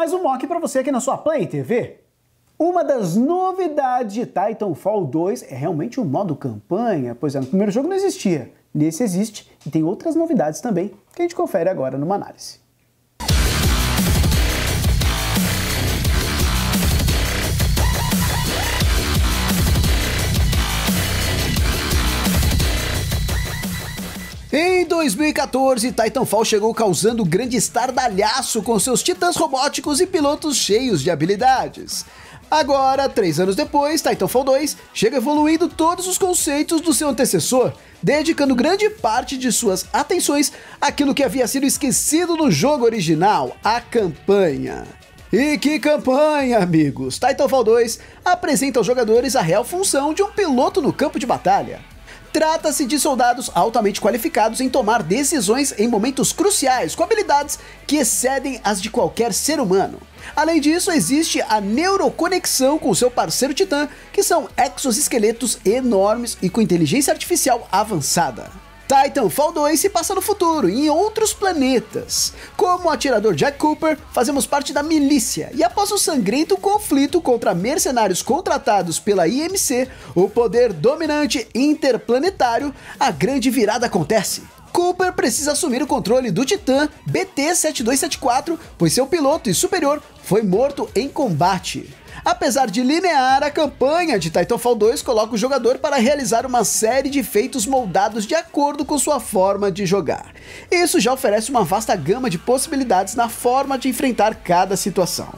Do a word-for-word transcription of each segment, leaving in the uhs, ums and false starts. mais um mock para você aqui na sua PlayTV. Uma das novidades de Titanfall dois é realmente o modo campanha, pois é, no primeiro jogo não existia, nesse existe e tem outras novidades também que a gente confere agora numa análise. Em dois mil e quatorze, Titanfall chegou causando grande estardalhaço com seus titãs robóticos e pilotos cheios de habilidades. Agora, três anos depois, Titanfall dois chega evoluindo todos os conceitos do seu antecessor, dedicando grande parte de suas atenções àquilo que havia sido esquecido no jogo original, a campanha. E que campanha, amigos! Titanfall dois apresenta aos jogadores a real função de um piloto no campo de batalha. Trata-se de soldados altamente qualificados em tomar decisões em momentos cruciais, com habilidades que excedem as de qualquer ser humano. Além disso, existe a neuroconexão com seu parceiro Titã, que são exoesqueletos enormes e com inteligência artificial avançada. Titanfall dois se passa no futuro, em outros planetas. Como o atirador Jack Cooper, fazemos parte da milícia, e após um sangrento conflito contra mercenários contratados pela I M C, o poder dominante interplanetário, a grande virada acontece. Cooper precisa assumir o controle do Titã B T sete dois sete quatro, pois seu piloto e superior foi morto em combate. Apesar de linear, a campanha de Titanfall dois coloca o jogador para realizar uma série de feitos moldados de acordo com sua forma de jogar. Isso já oferece uma vasta gama de possibilidades na forma de enfrentar cada situação.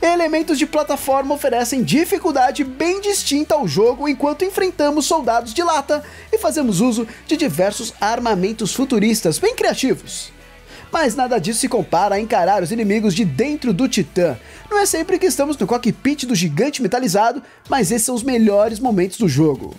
Elementos de plataforma oferecem dificuldade bem distinta ao jogo enquanto enfrentamos soldados de lata e fazemos uso de diversos armamentos futuristas bem criativos. Mas nada disso se compara a encarar os inimigos de dentro do Titã. Não é sempre que estamos no cockpit do gigante metalizado, mas esses são os melhores momentos do jogo.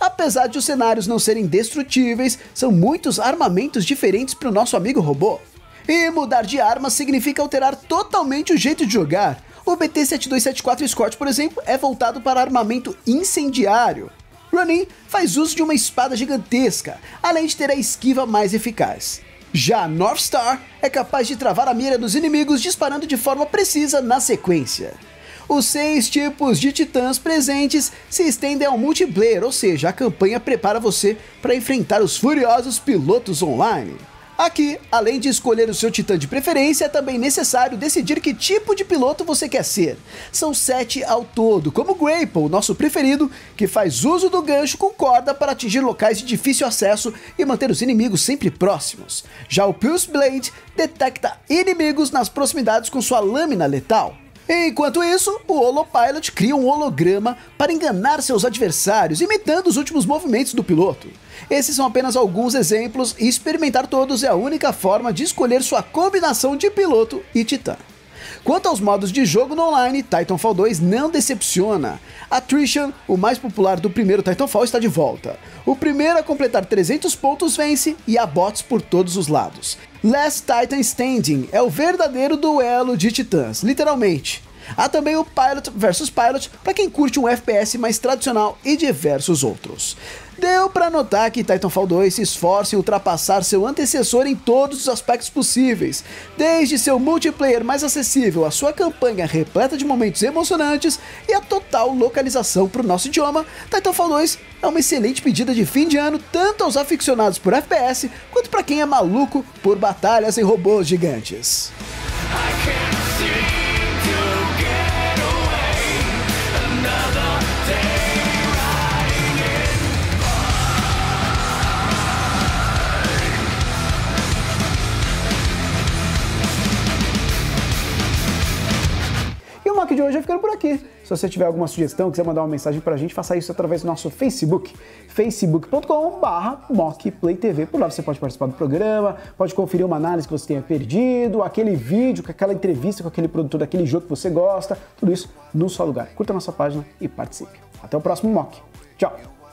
Apesar de os cenários não serem destrutíveis, são muitos armamentos diferentes para o nosso amigo robô. E mudar de arma significa alterar totalmente o jeito de jogar. O B T sete dois sete quatro Scorch, por exemplo, é voltado para armamento incendiário. Ronin faz uso de uma espada gigantesca, além de ter a esquiva mais eficaz. Já Northstar é capaz de travar a mira dos inimigos disparando de forma precisa na sequência. Os seis tipos de titãs presentes se estendem ao multiplayer, ou seja, a campanha prepara você para enfrentar os furiosos pilotos online. Aqui, além de escolher o seu titã de preferência, é também necessário decidir que tipo de piloto você quer ser. São sete ao todo, como Grapple, nosso preferido, que faz uso do gancho com corda para atingir locais de difícil acesso e manter os inimigos sempre próximos. Já o Pulse Blade detecta inimigos nas proximidades com sua lâmina letal. Enquanto isso, o Holopilot cria um holograma para enganar seus adversários, imitando os últimos movimentos do piloto. Esses são apenas alguns exemplos e experimentar todos é a única forma de escolher sua combinação de piloto e titã. Quanto aos modos de jogo no online, Titanfall dois não decepciona. Attrition, o mais popular do primeiro Titanfall, está de volta. O primeiro a completar trezentos pontos vence e há bots por todos os lados. Last Titan Standing é o verdadeiro duelo de titãs, literalmente. Há também o Pilot vs Pilot, para quem curte um F P S mais tradicional e diversos outros. Deu para notar que Titanfall dois se esforça em ultrapassar seu antecessor em todos os aspectos possíveis, desde seu multiplayer mais acessível, a sua campanha repleta de momentos emocionantes e a total localização para o nosso idioma. Titanfall dois é uma excelente pedida de fim de ano tanto aos aficionados por F P S quanto para quem é maluco por batalhas em robôs gigantes. O mock de hoje vai ficando por aqui. Se você tiver alguma sugestão, quiser mandar uma mensagem pra gente, faça isso através do nosso Facebook, facebook ponto com barra mock play tv. Por lá você pode participar do programa, pode conferir uma análise que você tenha perdido, aquele vídeo, aquela entrevista com aquele produtor daquele jogo que você gosta, tudo isso num só lugar. Curta a nossa página e participe. Até o próximo mock. Tchau!